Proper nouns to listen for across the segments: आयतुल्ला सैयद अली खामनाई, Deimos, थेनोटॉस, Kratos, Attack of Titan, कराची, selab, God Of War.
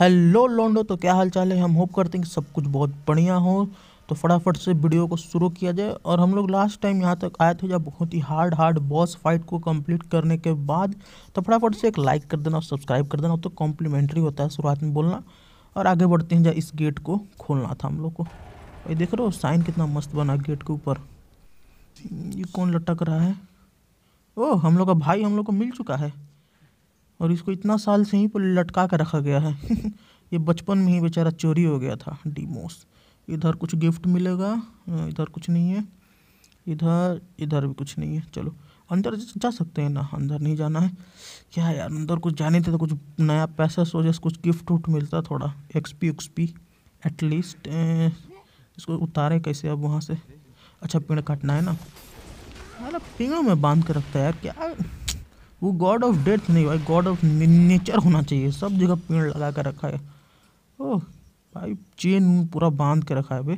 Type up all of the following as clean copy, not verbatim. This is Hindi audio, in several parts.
हेलो लोंडो, तो क्या हाल चाल है। हम होप करते हैं कि सब कुछ बहुत बढ़िया हो। तो फटाफट से वीडियो को शुरू किया जाए। और हम लोग लास्ट टाइम यहाँ तक आए थे जब बहुत ही हार्ड बॉस फाइट को कंप्लीट करने के बाद। तो फटाफट से एक लाइक कर देना और सब्सक्राइब कर देना, तो कॉम्प्लीमेंट्री होता है शुरुआत में बोलना। और आगे बढ़ते हैं, जहाँ इस गेट को खोलना था हम लोग को। ये देख रहे हो साइन कितना मस्त बना गेट के ऊपर। ये कौन लटक रहा है? ओह, हम लोग का भाई हम लोग को मिल चुका है। और इसको इतना साल से ही पर लटका कर रखा गया है। ये बचपन में ही बेचारा चोरी हो गया था, डीमोस। इधर कुछ गिफ्ट मिलेगा, इधर कुछ नहीं है, इधर भी कुछ नहीं है। चलो अंदर जा सकते हैं ना? अंदर नहीं जाना है क्या है यार? अंदर कुछ जाने थे तो कुछ नया पैसा सोचे, कुछ गिफ्ट उफ्ट मिलता, थोड़ा एक्सपी एटलीस्ट। इसको उतारे कैसे अब वहाँ से? अच्छा, पेड़ काटना है ना। अरे पेड़ों में बांध कर रखता है यार, क्या वो गॉड ऑफ डेथ नहीं भाई, गॉड ऑफ नेचर होना चाहिए। सब जगह पेड़ लगा कर रखा है। ओह भाई, चेन पूरा बांध के रखा है भाई,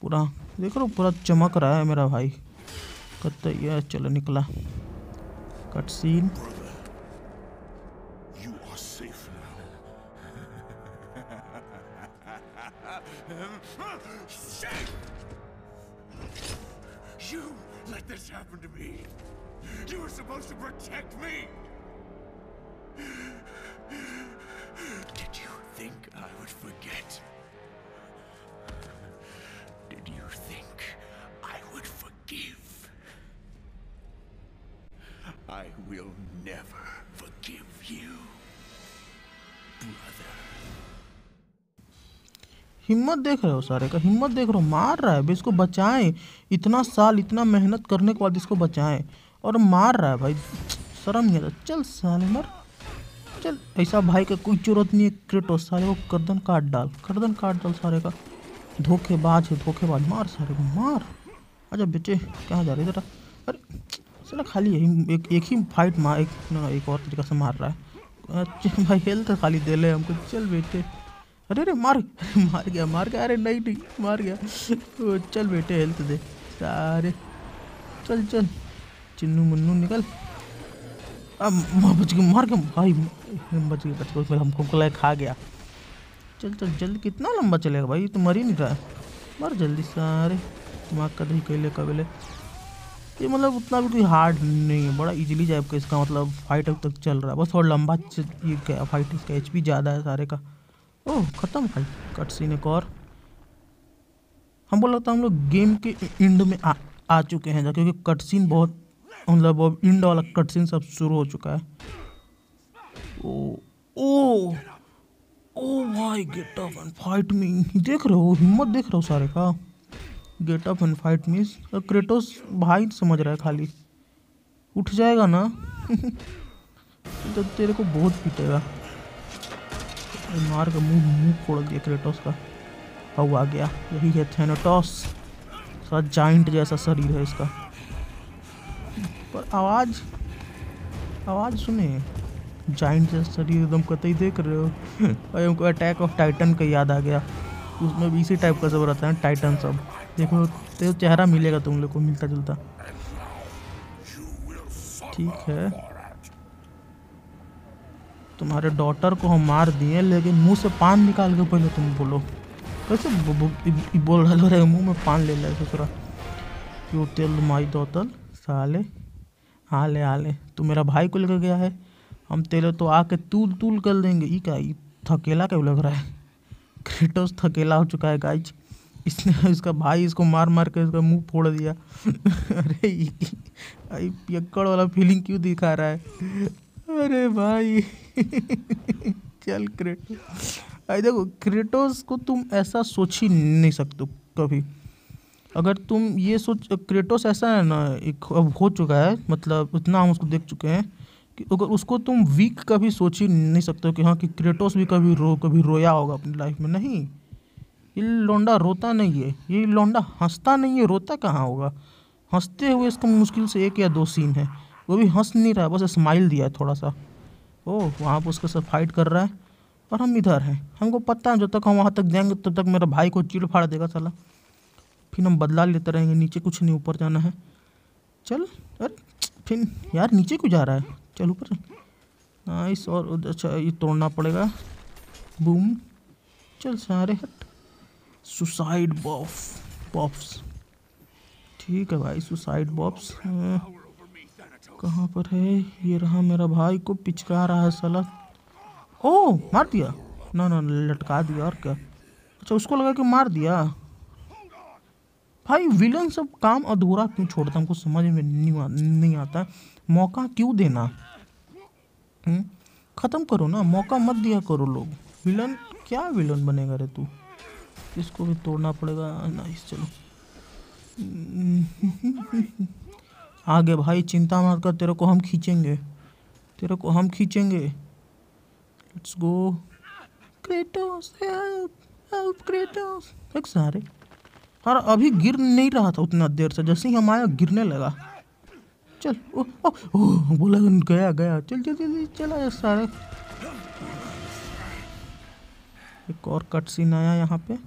पूरा देख लो, पूरा चमक रहा है मेरा भाई। कहते यार, चलो निकला। Cut scene. You were supposed to protect me. Did you think I would forget? Did you think I would forgive? I will never forgive you, brother. हिम्मत देख रहे हो सारे का, हिम्मत देख रहे हो। मार रहा है, इसको बचाएं। इतना साल इतना मेहनत करने के बाद इसको बचाएं और मार रहा है भाई, शर्म नहीं आता। चल साले मर, चल। ऐसा भाई का कोई जरूरत नहीं है। क्रेटोस सारे को गर्दन काट डाल सारे का। धोखेबाज है, धोखेबाज। मार सारे को, मार। अच्छा बेटे, कहाँ जा रहे हो? जरा अरे साला खाली है, एक ही फाइट मार, एक और तरीका से मार रहा है। अच्छा भाई, हेल्थ खाली दे ले हमको। चल बेटे, अरे मार गया। अरे नहीं मार गया। चल बेटे, हेल्थ दे सारे। चल चिन्नू मुन्नू निकल। अब बच गया, मार के भाई बच गया। बच हमको लाए खा गया। चल जल्दी, कितना लंबा चलेगा भाई? तो मर ही नहीं रहा है। मर जल्दी सारे, दिमाग का दही कैले कबेले। ये मतलब उतना भी कोई हार्ड नहीं है, बड़ा इजीली जाए आपका। इसका मतलब फाइट अब तक चल रहा है, बस थोड़ा लंबा ये फाइट। इसका HP ज़्यादा है सारे का। ओह खत्म भाई, कट सीन एक और। हम बोल रहा हम लोग गेम के एंड में आ चुके हैं, क्योंकि कट सीन बहुत मतलब अब इंड वाला कट सीन सब शुरू हो चुका है। ओ ओ ओ भाई, get up and fight me. देख रहे हो हिम्मत, देख रहे हो सारे का। Get up and fight me. Kratos भाई समझ रहा है खाली, उठ जाएगा ना। तो तेरे को बहुत पीटेगा। मार का मुंह फोड़ दिया क्रेटोस का। अब आ गया, यही है थेनोटॉस। सारा जाइंट जैसा शरीर है इसका। पर आवाज़ सुने, जाइंट जैसा शरीर एकदम। कतई देख रहे हो भाई, हमको अटैक ऑफ टाइटन का याद आ गया। उसमें भी इसी टाइप का सब रहता है, टाइटन सब। देखो तेरा चेहरा मिलेगा तुम लोग को मिलता जुलता। ठीक है, तुम्हारे डॉटर को हम मार दिए, लेकिन मुंह से पान निकाल के पहले तुम बोलो। कैसे बोल रहा है? मुँह में पान ले लिया ससुरा। क्यों तेल माई दौतल साले। आले तू मेरा भाई को लेकर गया है, हम तेरे तो आके तूल कर देंगे। ये क्या, ये थकेला क्यों लग रहा है? क्रेटोस थकेला हो चुका है गाइज। इसने इसका भाई इसको मार के इसका मुंह फोड़ दिया। अरे ये पियक्कड़ वाला फीलिंग क्यों दिखा रहा है? अरे भाई चल क्रेटोस, अरे देखो क्रेटोस को तुम ऐसा सोच ही नहीं सकते कभी। अगर तुम ये सोच, क्रेटोस ऐसा है ना, एक अब हो चुका है, मतलब उतना हम उसको देख चुके हैं कि अगर उसको तुम वीक कभी सोच ही नहीं सकते हो कि हाँ कि क्रेटोस भी कभी रोया होगा अपनी लाइफ में। नहीं, ये लौंडा रोता नहीं है, ये लौंडा हंसता नहीं है। रोता कहाँ होगा? हंसते हुए इसका मुश्किल से एक या दो सीन है, वो भी हंस नहीं रहा, बस स्माइल दिया है थोड़ा सा। ओह वहाँ पर उसके साथ फाइट कर रहा है और हम इधर हैं। हमको पता है जब तक हम वहाँ तक जाएंगे तब तक मेरा भाई को चीड़ फाड़ देगा साला, फिर हम बदला लेते रहेंगे। नीचे कुछ नहीं, ऊपर जाना है। चल अरे फिर यार नीचे क्यों जा रहा है? चल ऊपर। नाइस। और अच्छा ये तोड़ना पड़ेगा, बूम चल सारे हट। सुसाइड बॉब्स ठीक है भाई, सुसाइड बॉब्स कहाँ पर है? ये रहा, मेरा भाई को पिचका रहा है साला। ओ मार दिया, ना ना लटका दिया और क्या। अच्छा उसको लगा कि मार दिया भाई। विलन सब काम अधूरा क्यों छोड़ता, हमको समझ में नहीं आता। मौका क्यों देना, ख़त्म करो ना, मौका मत दिया करो लोग। विलन क्या विलन बनेगा रे तू, इसको भी तोड़ना पड़ेगा। नाइस चलो आगे भाई, चिंता मत कर, तेरे को हम खींचेंगे, तेरे को हम खींचेंगे। Let's go Kratos, help help Kratos. एक सारे और अभी गिर नहीं रहा था उतना देर से, जैसे ही हम आया गिरने लगा। चल ओ ओ ओ बोला गया गया, चल चल चल चला सारे। एक और कट सीन आया यहाँ पे।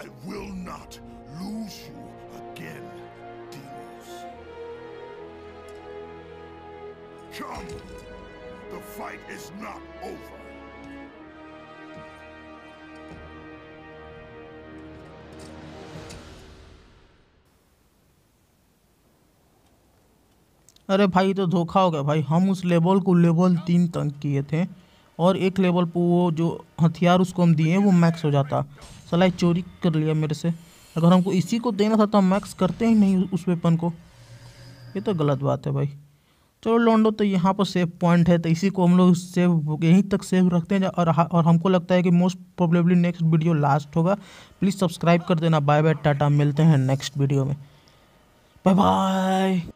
I will not lose you again, Deimos. Come! The fight is not over. अरे भाई तो धोखा हो गया भाई। हम उस लेवल को लेवल 3 तक किए थे और एक लेवल पर वो जो हथियार उसको हम दिए वो मैक्स हो जाता। सलाई चोरी कर लिया मेरे से। अगर हमको इसी को देना था तो हम मैक्स करते ही नहीं उस वेपन को। ये तो गलत बात है भाई। चलो लौंडो, तो यहाँ पर सेव पॉइंट है तो इसी को हम लोग सेव यहीं तक सेव रखते हैं। और हमको लगता है कि most probably next video last होगा। प्लीज़ सब्सक्राइब कर देना। बाय बाय टाटा, मिलते हैं नेक्स्ट वीडियो में। Bye bye.